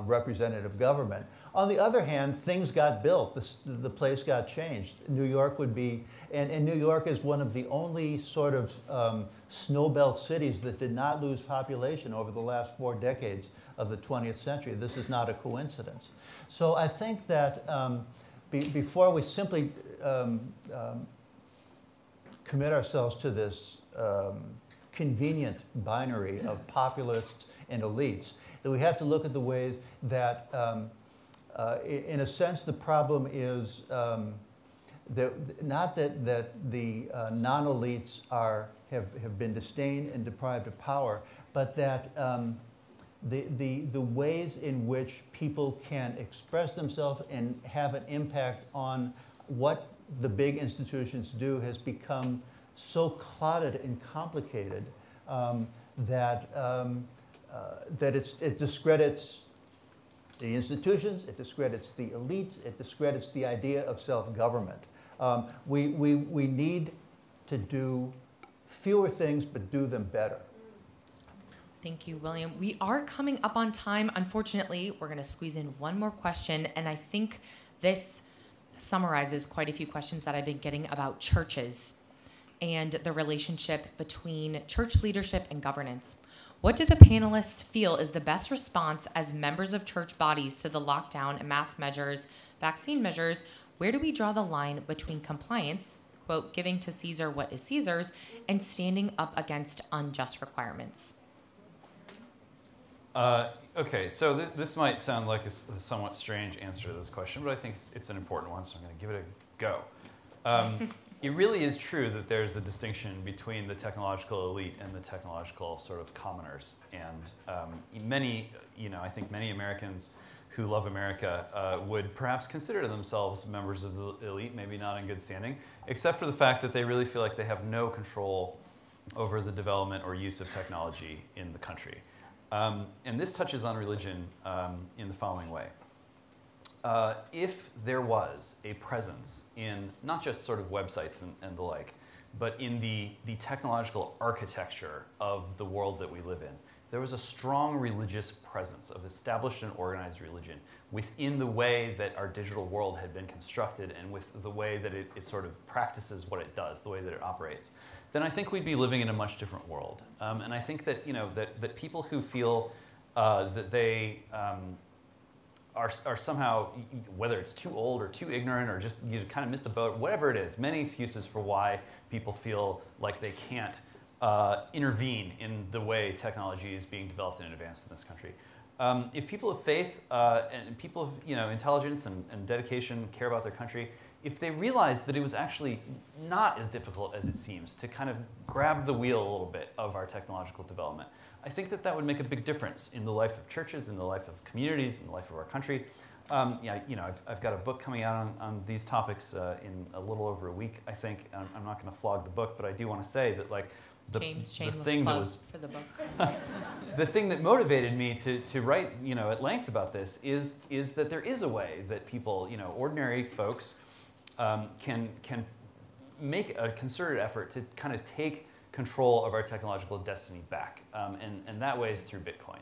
representative government. On the other hand, things got built. The place got changed. New York would be, and New York is one of the only sort of snowbelt cities that did not lose population over the last 4 decades of the 20th century. This is not a coincidence. So I think that before we simply commit ourselves to this convenient binary of populists and elites, that we have to look at the ways that, in a sense, the problem is that not that the non-elites have been disdained and deprived of power, but that the ways in which people can express themselves and have an impact on what the big institutions do has become so clotted and complicated that it discredits the institutions, it discredits the elites, it discredits the idea of self-government. We need to do fewer things, but do them better. Thank you, William. We are coming up on time. Unfortunately, we're going to squeeze in one more question, and I think this summarizes quite a few questions that I've been getting about churches and the relationship between church leadership and governance. What do the panelists feel is the best response as members of church bodies to the lockdown and mask measures, vaccine measures? Where do we draw the line between compliance, quote, giving to Caesar what is Caesar's, and standing up against unjust requirements? Okay, so this might sound like a somewhat strange answer to this question, but I think it's an important one, so I'm going to give it a go. It really is true that there's a distinction between the technological elite and the technological sort of commoners. And many, you know, I think many Americans who love America would perhaps consider themselves members of the elite, maybe not in good standing, except for the fact that they really feel like they have no control over the development or use of technology in the country. And this touches on religion in the following way. If there was a presence in not just sort of websites and the like, but in the technological architecture of the world that we live in, there was a strong religious presence of established and organized religion within the way that our digital world had been constructed and with the way that it sort of practices what it does, the way that it operates, then I think we'd be living in a much different world. And I think that, you know, that people who feel that they are somehow, whether it's too old or too ignorant or just you kind of missed the boat, whatever it is, many excuses for why people feel like they can't intervene in the way technology is being developed and advanced in this country. If people of faith and people of intelligence and dedication care about their country, if they realize that it was actually not as difficult as it seems to kind of grab the wheel a little bit of our technological development, I think that would make a big difference in the life of churches, in the life of communities, in the life of our country. Yeah, you know, I've got a book coming out on these topics in a little over a week, I think. I'm not going to flog the book, but I do want to say that, like, The thing that motivated me to write, at length about this is that there is a way that people, ordinary folks, can make a concerted effort to kind of take control of our technological destiny back, and that way is through Bitcoin.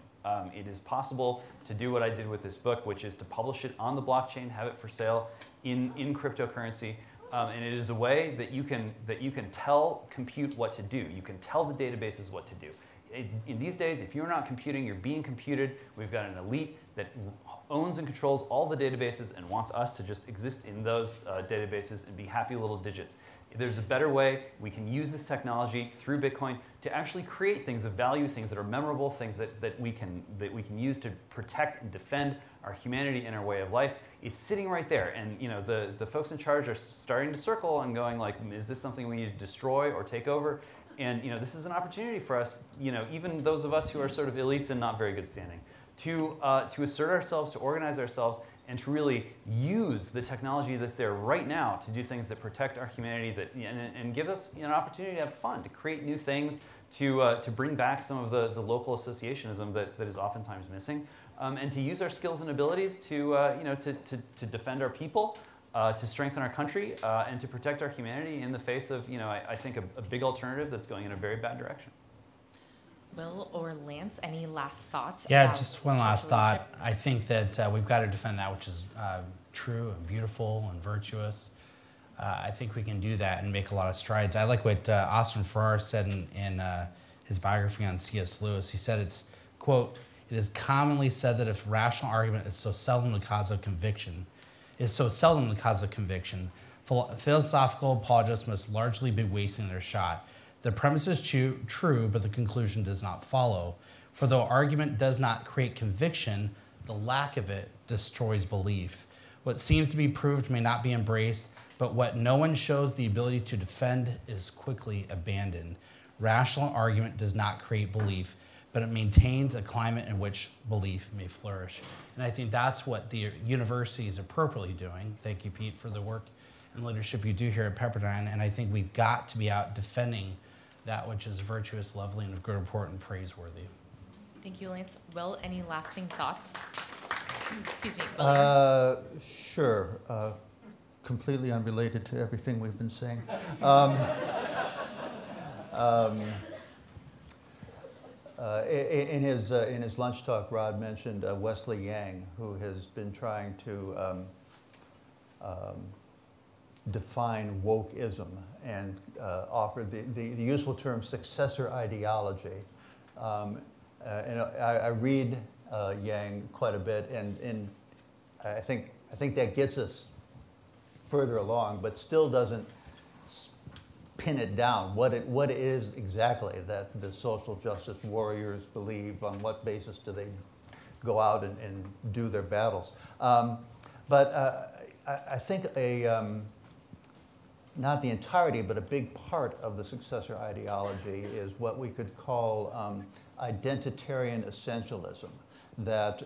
It is possible to do what I did with this book, which is to publish it on the blockchain, have it for sale in cryptocurrency. And it is a way that you can tell compute what to do. You can tell the databases what to do. In these days, if you're not computing, you're being computed. We've got an elite that owns and controls all the databases and wants us to just exist in those databases and be happy little digits. There's a better way. We can use this technology through Bitcoin to actually create things of value, things that are memorable, things that we can use to protect and defend our humanity and our way of life. It's sitting right there, and the folks in charge are starting to circle and going like, is this something we need to destroy or take over? And this is an opportunity for us, even those of us who are sort of elites and not very good standing, to assert ourselves, to organize ourselves, and to really use the technology that's there right now to do things that protect our humanity, and give us an opportunity to have fun, to create new things, to bring back some of the local associationism that is oftentimes missing, and to use our skills and abilities to defend our people, to strengthen our country, and to protect our humanity in the face of I think a big alternative that's going in a very bad direction. Will or Lance, any last thoughts? Yeah, just one last thought. I think that we've got to defend that which is true and beautiful and virtuous. I think we can do that and make a lot of strides. I like what Austin Farrar said in his biography on C.S. Lewis. He said it's, quote, "It is commonly said that if rational argument is so seldom the cause of conviction, philosophical apologists must largely be wasting their shot. The premise is true, but the conclusion does not follow. For though argument does not create conviction, the lack of it destroys belief. What seems to be proved may not be embraced, but what no one shows the ability to defend is quickly abandoned. Rational argument does not create belief, but it maintains a climate in which belief may flourish." And I think that's what the university is appropriately doing. Thank you, Pete, for the work and leadership you do here at Pepperdine. And I think we've got to be out defending that which is virtuous, lovely, and of good report and praiseworthy. Thank you, Lance. Will, any lasting thoughts? Excuse me. Sure. Completely unrelated to everything we've been saying. In his lunch talk, Rod mentioned Wesley Yang, who has been trying to define wokeism and offered the useful term successor ideology. And I read Yang quite a bit, and I think that gets us further along, but still doesn't pin it down. What it is exactly that the social justice warriors believe? On what basis do they go out and do their battles? But I think not the entirety, but a big part of the successor ideology is what we could call identitarian essentialism, that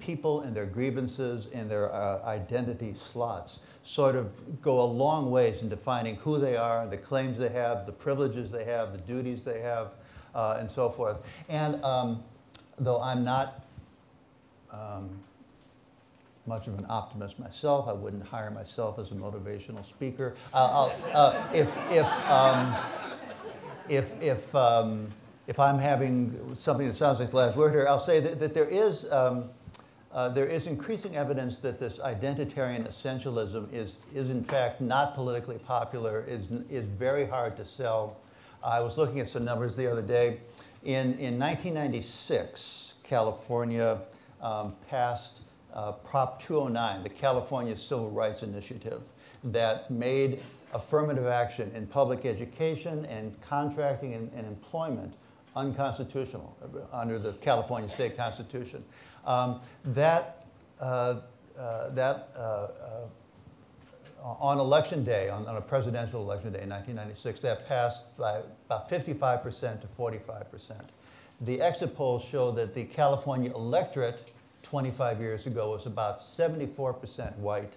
people and their grievances and their identity slots sort of go a long ways in defining who they are, the claims they have, the privileges they have, the duties they have, and so forth. And though I'm not much of an optimist myself, I wouldn't hire myself as a motivational speaker. If I'm having something that sounds like the last word here, I'll say that there is increasing evidence that this identitarian essentialism is in fact not politically popular, is very hard to sell. I was looking at some numbers the other day. In 1996, California passed Prop 209, the California Civil Rights Initiative, that made affirmative action in public education and contracting and employment unconstitutional under the California State Constitution. On election day, on a presidential election day in 1996, that passed by about 55% to 45%. The exit polls show that the California electorate 25 years ago was about 74% white.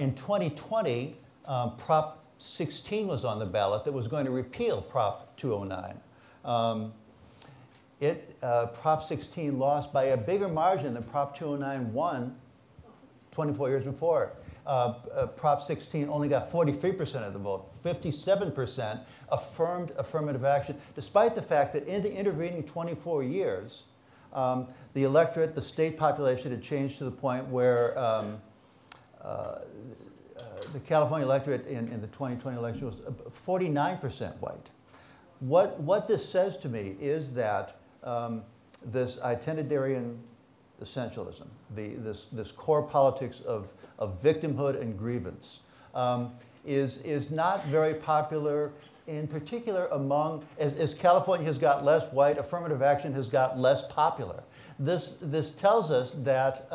In 2020, Prop 16 was on the ballot that was going to repeal Prop 209. Prop 16 lost by a bigger margin than Prop 209 won 24 years before. Prop 16 only got 43% of the vote. 57% affirmed affirmative action, despite the fact that in the intervening 24 years, the electorate, the state population had changed to the point where the California electorate in the 2020 election was 49% white. What this says to me is that this itinerarian essentialism, this core politics of victimhood and grievance, is not very popular, in particular among, as California has got less white, affirmative action has got less popular. This tells us that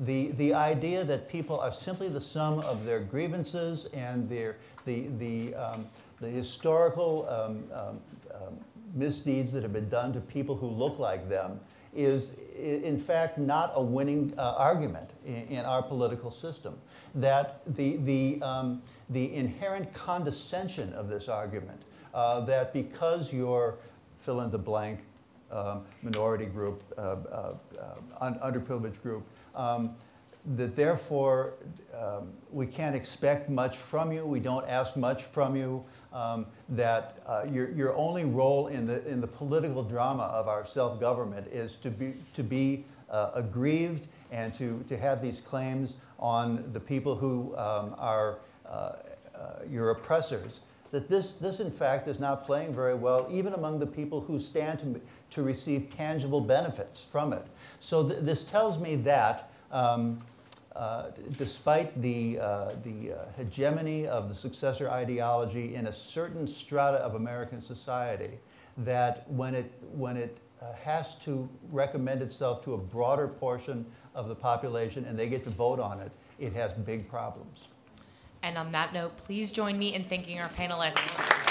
the idea that people are simply the sum of their grievances and the historical misdeeds that have been done to people who look like them is, in fact, not a winning argument in our political system. That the inherent condescension of this argument, that because you're fill in the blank minority group, underprivileged group, that therefore we can't expect much from you, we don't ask much from you, that your only role in the political drama of our self-government is to be aggrieved and to have these claims on the people who are your oppressors, that this in fact is not playing very well even among the people who stand to receive tangible benefits from it. So this tells me that despite the hegemony of the successor ideology in a certain strata of American society, that when it has to recommend itself to a broader portion of the population and they get to vote on it, it has big problems. And on that note, please join me in thanking our panelists.